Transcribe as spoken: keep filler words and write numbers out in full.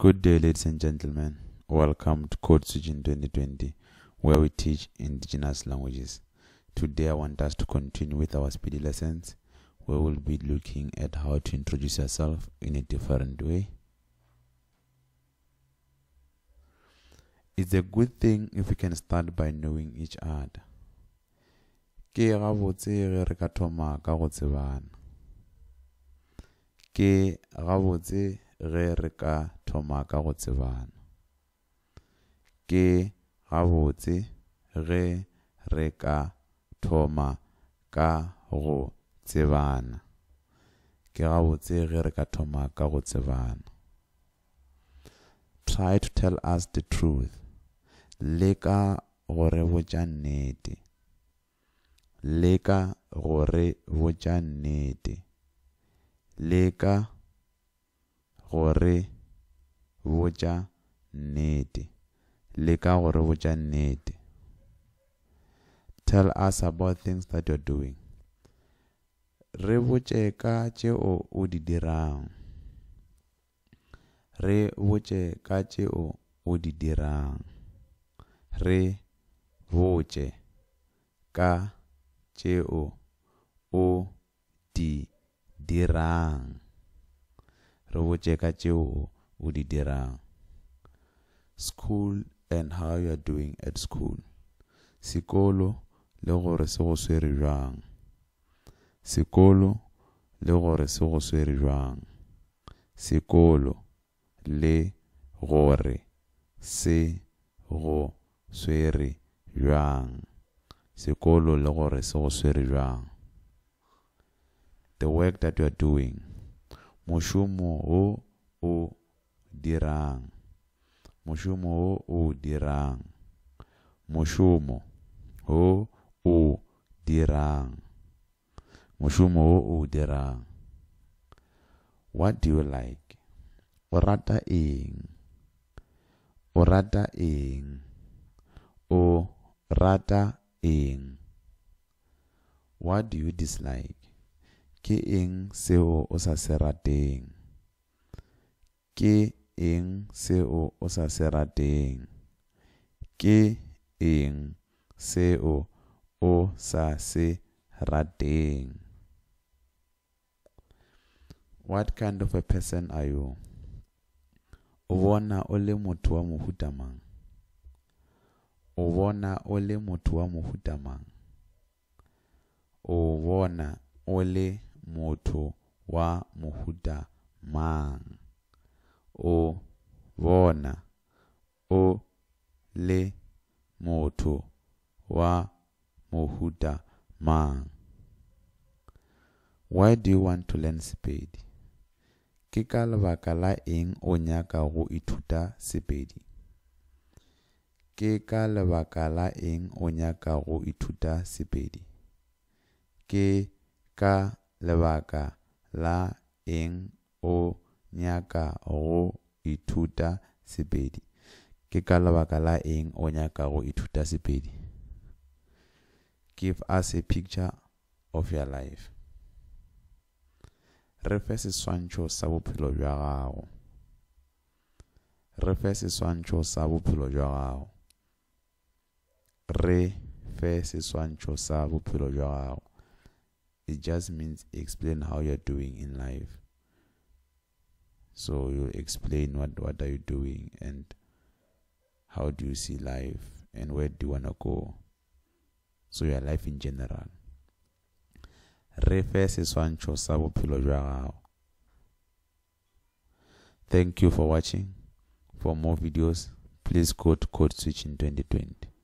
Good day, ladies and gentlemen. Welcome to Code Switching twenty twenty, where we teach indigenous languages. Today I want us to continue with our Sepedi lessons. We will be looking at how to introduce yourself in a different way. It's a good thing if we can start by knowing each other. Ke ga botse ge re ka thoma ka go tsebana. Ke ga botse ge re ka thoma ka go tsebana. Ke ga botse ge re ka thoma ka go tsebana. Ke ga botse ge re ka thoma ka go tsebana. Try to tell us the truth. Leka gore botša nnete. Leka gore botša nnete. Leka gore botša nnete. Leka gore botša nnete. Tell us about things that you're doing. Re botše ka tšeo o di dirang. Re botše ka tšeo o di dirang. Re botše ka tšeo o di dirang. Re botše ka tšeo o di dirang. School and how you are doing at school. Sekolo le gore se go swere jang. Sekolo le gore se go swere jang. Sekolo le gore se go swere jang. Sekolo le gore se go swere jang. The work that you are doing. Moshumo o o dirang. Moshumo o o dirang. Moshumo o o dirang. Moshumo o o dirang. What do you like? Orata eng. Orata eng. Orata eng. What do you dislike? Ke eng seo o sa se rateng. Ke eng seo o sa se rateng. Ke eng seo o sa se rateng. What kind of a person are you? Obona ole motho wa mohuta mang. Obona ole motho wa mohuta mang. Obona ole motho wa mohuta mang. Obona ole motho wa mohuta mang. Why do you want to learn Sepedi? Ke ka lebaka la eng o nyaka go ithuta Sepedi. Ke ka lebaka la eng o nyaka go ithuta Sepedi. Ke ka lebaka la eng o nyaka go ithuta Sepedi. Ke ka lebaka la eng o nyaka go ithuta Sepedi. Give us a picture of your life. Refe seswantšho sa bophelo bja gago. Refe seswantšho sa bophelo bja gago. Refe seswantšho sa bophelo bja gago. It just means explain how you're doing in life. So you explain what what are you doing and how do you see life and where do you wanna go. So your life in general. Thank you for watching. For more videos, please go to Code Switching twenty twenty.